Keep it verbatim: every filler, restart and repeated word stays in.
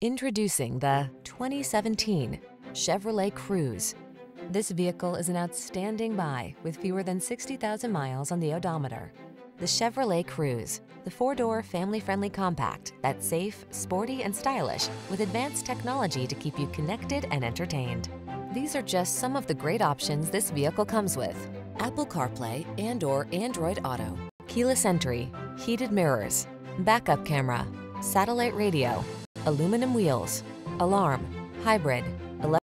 Introducing the twenty seventeen Chevrolet Cruze. This vehicle is an outstanding buy with fewer than sixty thousand miles on the odometer. The Chevrolet Cruze, the four-door family-friendly compact that's safe, sporty, and stylish with advanced technology to keep you connected and entertained. These are just some of the great options this vehicle comes with: Apple CarPlay and or Android Auto, keyless entry, heated mirrors, backup camera, satellite radio, aluminum wheels, alarm, hybrid, electric.